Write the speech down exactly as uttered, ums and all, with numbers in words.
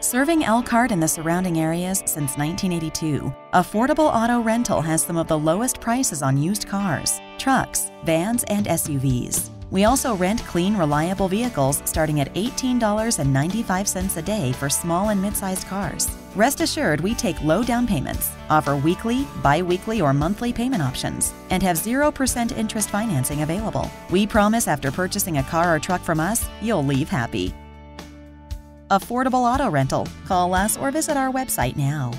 Serving Elkhart and the surrounding areas since nineteen eighty-two, Affordable Auto Rental has some of the lowest prices on used cars, trucks, vans, and S U Vs. We also rent clean, reliable vehicles starting at eighteen ninety-five a day for small and mid-sized cars. Rest assured, we take low down payments, offer weekly, bi-weekly, or monthly payment options, and have zero percent interest financing available. We promise after purchasing a car or truck from us, you'll leave happy. Affordable Auto Rental. Call us or visit our website now.